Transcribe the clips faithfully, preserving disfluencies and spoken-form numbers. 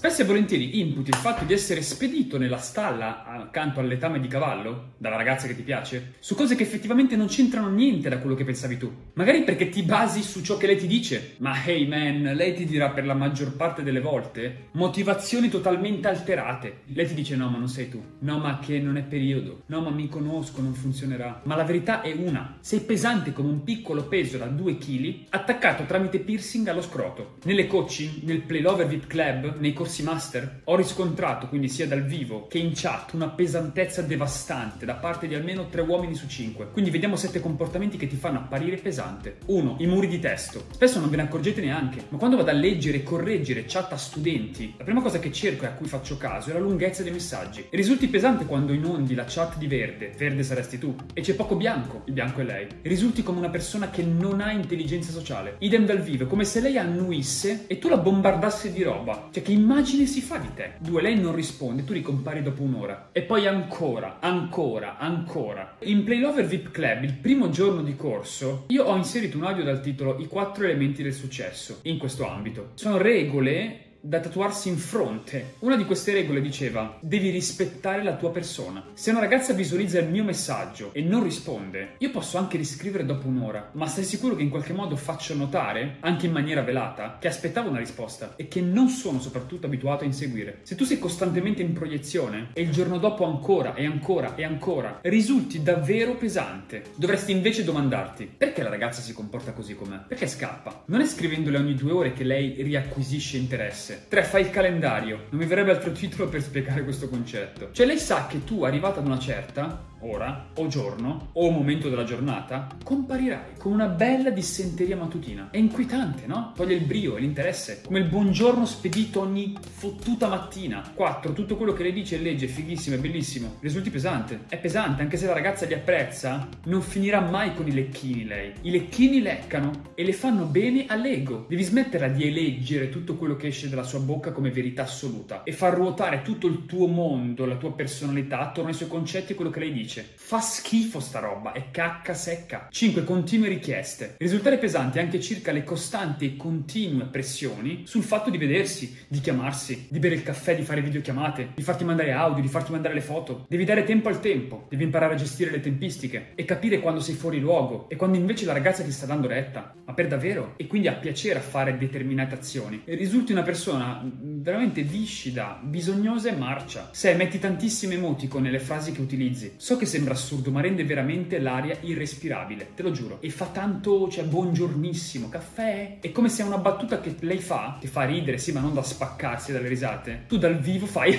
Spesso e volentieri imputi il fatto di essere spedito nella stalla accanto al letame di cavallo, dalla ragazza che ti piace, su cose che effettivamente non c'entrano niente da quello che pensavi tu. Magari perché ti basi su ciò che lei ti dice, ma hey man, lei ti dirà per la maggior parte delle volte motivazioni totalmente alterate. Lei ti dice no ma non sei tu, no ma che non è periodo, no ma mi conosco, non funzionerà. Ma la verità è una, sei pesante come un piccolo peso da due chili attaccato tramite piercing allo scroto. Nelle coaching, nel Playlover V I P Club, nei corsi master ho riscontrato, quindi sia dal vivo che in chat, una pesantezza devastante da parte di almeno tre uomini su cinque. Quindi vediamo sette comportamenti che ti fanno apparire pesante. uno. I muri di testo. Spesso non ve ne accorgete neanche, ma quando vado a leggere e correggere chat a studenti, la prima cosa che cerco e a cui faccio caso è la lunghezza dei messaggi. E risulti pesante quando inondi la chat di verde, verde saresti tu, e c'è poco bianco, il bianco è lei. E risulti come una persona che non ha intelligenza sociale. Idem dal vivo, come se lei annuisse e tu la bombardassi di roba, cioè che in immagine si fa di te. Due, lei non risponde, tu ricompari dopo un'ora. E poi ancora, ancora, ancora. In Playlover V I P Club, il primo giorno di corso, io ho inserito un audio dal titolo I quattro elementi del successo in questo ambito. Sono regole da tatuarsi in fronte. Una di queste regole diceva: devi rispettare la tua persona. Se una ragazza visualizza il mio messaggio e non risponde, io posso anche riscrivere dopo un'ora, ma sei sicuro che in qualche modo faccio notare, anche in maniera velata, che aspettavo una risposta e che non sono soprattutto abituato a inseguire. Se tu sei costantemente in proiezione e il giorno dopo ancora e ancora e ancora, risulti davvero pesante. Dovresti invece domandarti: perché la ragazza si comporta così con me? Perché scappa? Non è scrivendole ogni due ore che lei riacquisisce interesse. tre. Fai il calendario. Non mi verrebbe altro titolo per spiegare questo concetto. Cioè lei sa che tu, arrivata ad una certa ora o giorno o momento della giornata, comparirai con una bella dissenteria mattutina. È inquietante, no? Toglie il brio e l'interesse, come il buongiorno spedito ogni fottuta mattina. quattro. Tutto quello che lei dice e legge è fighissimo, è bellissimo. Risulti pesante. È pesante, anche se la ragazza li apprezza, non finirà mai con i lecchini lei. I lecchini leccano e le fanno bene all'ego. Devi smetterla di eleggere tutto quello che esce dalla sua bocca come verità assoluta e far ruotare tutto il tuo mondo, la tua personalità attorno ai suoi concetti e quello che lei dice. Fa schifo sta roba, è cacca secca. cinque. Continue richieste. Risultare pesanti anche circa le costanti e continue pressioni sul fatto di vedersi, di chiamarsi, di bere il caffè, di fare videochiamate, di farti mandare audio, di farti mandare le foto. Devi dare tempo al tempo, devi imparare a gestire le tempistiche e capire quando sei fuori luogo e quando invece la ragazza ti sta dando retta, ma per davvero, e quindi ha piacere a fare determinate azioni. E risulti una persona veramente viscida, bisognosa e marcia. sei. Metti tantissime emoticon nelle frasi che utilizzi. So che sembra assurdo, ma rende veramente l'aria irrespirabile, te lo giuro. E fa tanto, cioè, buongiornissimo, caffè. È come se una battuta che lei fa, che fa ridere, sì, ma non da spaccarsi dalle risate, tu dal vivo fai...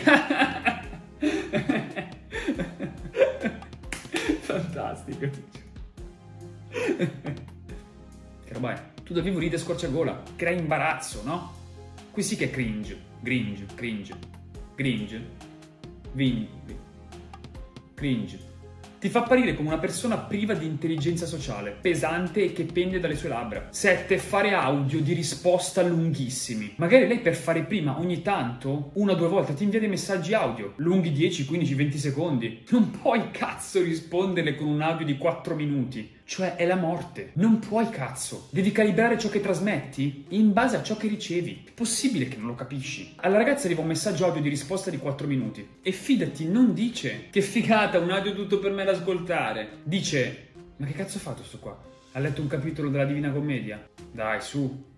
Fantastico. Che roba è? Tu dal vivo ride scorciagola, crea imbarazzo, no? Qui sì che è cringe, cringe, cringe, cringe, vin, cringe. Ti fa apparire come una persona priva di intelligenza sociale, pesante e che pende dalle sue labbra. sette. Fare audio di risposta lunghissimi. Magari lei per fare prima ogni tanto, una o due volte, ti invia dei messaggi audio, lunghi dieci, quindici, venti secondi. Non puoi cazzo rispondere con un audio di quattro minuti. Cioè è la morte. Non puoi cazzo. Devi calibrare ciò che trasmetti in base a ciò che ricevi. È possibile che non lo capisci. Alla ragazza arriva un messaggio audio di risposta di quattro minuti. E fidati, non dice: che figata, un audio tutto per me da ascoltare. Dice: ma che cazzo ha fatto sto qua? Ha letto un capitolo della Divina Commedia? Dai, su.